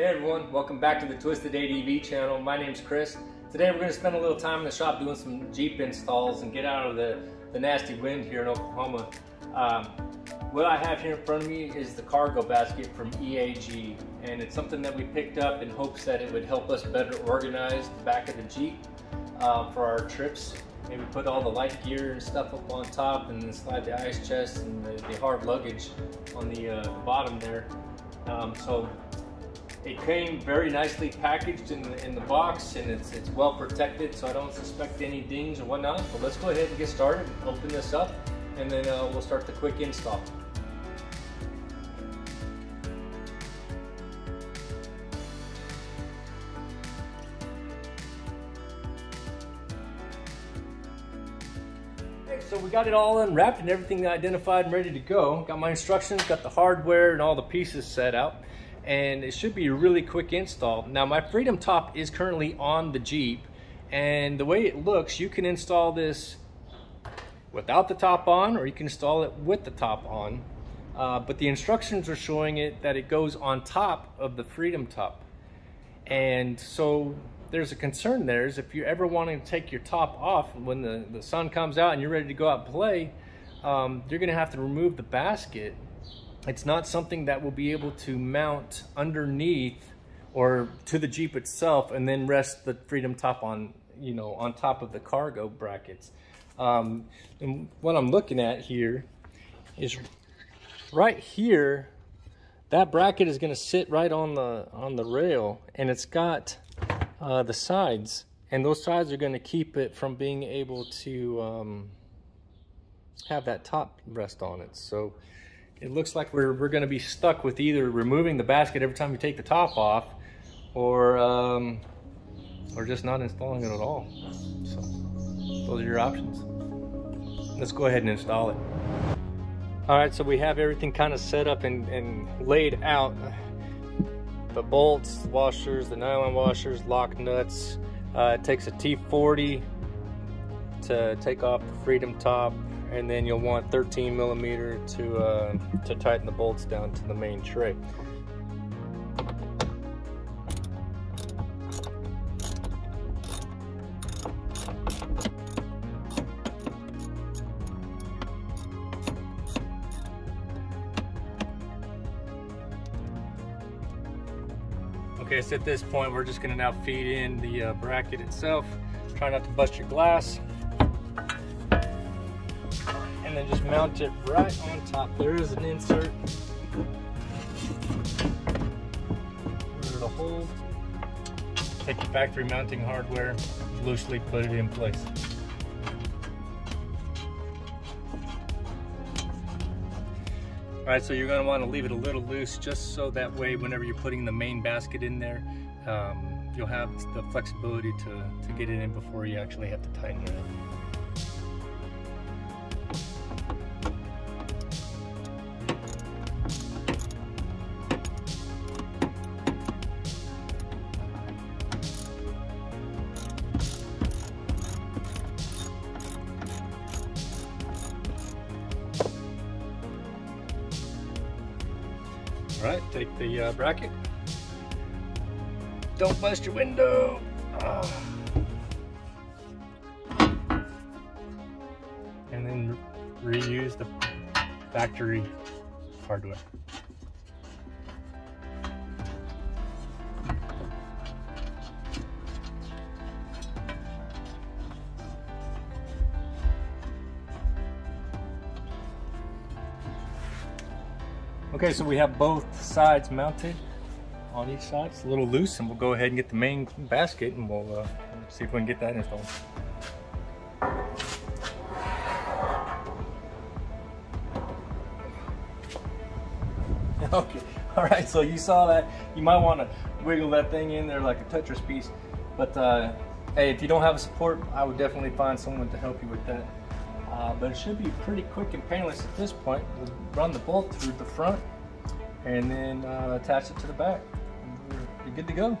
Hey everyone, welcome back to the Twisted ADV channel. My name's Chris. Today we're going to spend a little time in the shop doing some Jeep installs and get out of the nasty wind here in Oklahoma. What I have here in front of me is the cargo basket from EAG, and it's something that we picked up in hopes that it would help us better organize the back of the Jeep for our trips. Maybe put all the light gear and stuff up on top and then slide the ice chest and the hard luggage on the bottom there. It came very nicely packaged in the box, and it's well protected, so I don't suspect any dings or whatnot. But let's go ahead and get started, open this up, and then we'll start the quick install. Okay, so we got it all unwrapped and everything identified and ready to go. Got my instructions, got the hardware and all the pieces set out. And it should be a really quick install. Now my Freedom Top is currently on the Jeep, and the way it looks, you can install this without the top on, or you can install it with the top on, but the instructions are showing it that it goes on top of the Freedom Top. And so there's a concern there, is if you ever want to take your top off when the sun comes out and you're ready to go out and play, you're gonna have to remove the basket. It's not something that will be able to mount underneath or to the Jeep itself and then rest the Freedom Top on, you know, on top of the cargo brackets. And what I'm looking at here is right here, that bracket is going to sit right on the rail, and it's got the sides, and those sides are going to keep it from being able to have that top rest on it. So it looks like we're going to be stuck with either removing the basket every time you take the top off, or just not installing it at all. So those are your options. Let's go ahead and install it. All right, so we have everything kind of set up and laid out. The bolts, washers, the nylon washers, lock nuts. It takes a T40 to take off the Freedom Top. And then you'll want 13 millimeter to tighten the bolts down to the main tray. Okay, so at this point, we're just gonna now feed in the bracket itself. Try not to bust your glass. And then just mount it right on top. There is an insert for the hole. Take your factory mounting hardware, loosely put it in place. All right, so you're going to want to leave it a little loose, just so that way whenever you're putting the main basket in there, you'll have the flexibility to get it in before you actually have to tighten it up. All right, take the bracket. Don't bust your window. And then reuse the factory hardware. Okay, so we have both sides mounted on each side. It's a little loose, and we'll go ahead and get the main basket, and we'll see if we can get that installed. Okay, all right, so you saw that. You might want to wiggle that thing in there like a Tetris piece, but hey, if you don't have a support, I would definitely find someone to help you with that. But it should be pretty quick and painless at this point. We'll run the bolt through the front and then attach it to the back. You're good to go.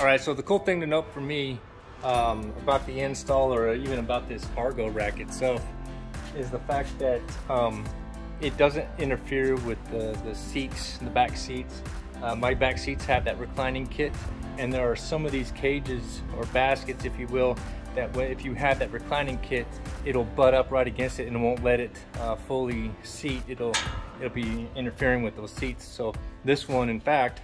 All right, so the cool thing to note for me about the install, or even about this cargo rack itself, is the fact that it doesn't interfere with the seats, the back seats. My back seats have that reclining kit, and there are some of these cages or baskets, if you will, that way if you have that reclining kit, it'll butt up right against it and it won't let it fully seat. It'll be interfering with those seats. So this one, in fact,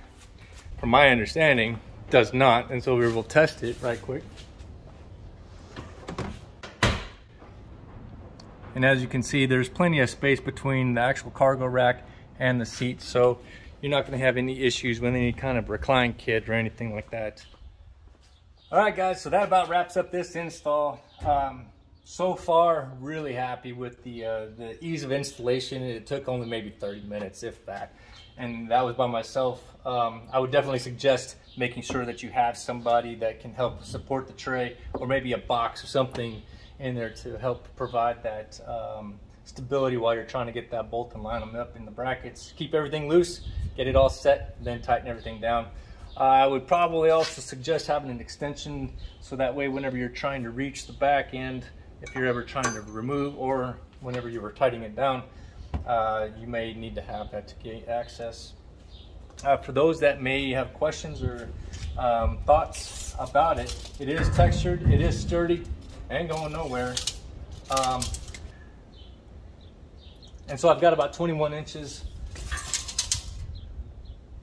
from my understanding, does not, and so we will test it right quick. And as you can see, there's plenty of space between the actual cargo rack and the seats, so you're not going to have any issues with any kind of recline kit or anything like that. All right, guys, so that about wraps up this install. So far, really happy with the ease of installation. It took only maybe 30 minutes, if that. And that was by myself. I would definitely suggest making sure that you have somebody that can help support the tray, or maybe a box or something in there to help provide that stability while you're trying to get that bolt and line them up in the brackets. Keep everything loose, get it all set, then tighten everything down. I would probably also suggest having an extension, so that way whenever you're trying to reach the back end, if you're ever trying to remove, or whenever you were tightening it down, you may need to have that to get access. For those that may have questions or thoughts about it, it is textured, it is sturdy, ain't going nowhere. And so I've got about 21 inches,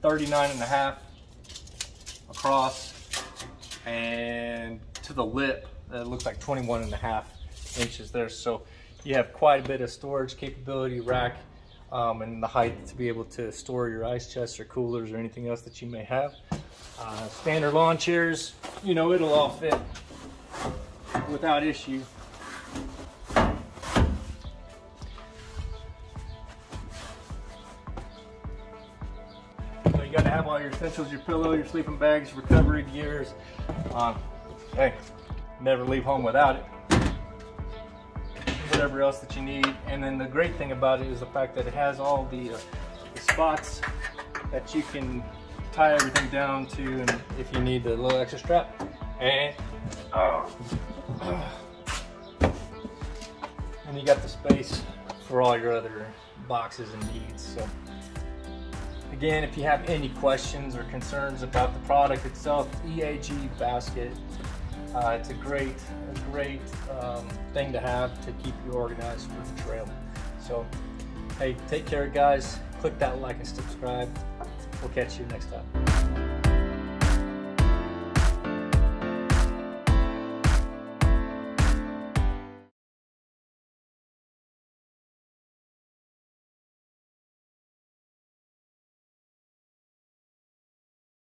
39 and a half across, and to the lip, it looks like 21 and a half inches there. So you have quite a bit of storage capability, rack, and the height to be able to store your ice chests or coolers or anything else that you may have. Standard lawn chairs, you know, it'll all fit without issue. So you got to have all your essentials, your pillow, your sleeping bags, recovery gears. Hey, never leave home without it. Whatever else that you need. And then the great thing about it is the fact that it has all the spots that you can tie everything down to, and if you need the little extra strap. And and you got the space for all your other boxes and needs. So again, if you have any questions or concerns about the product itself, EAG basket, it's a great thing to have to keep you organized for the trail. So, hey, take care, guys. Click that like and subscribe. We'll catch you next time.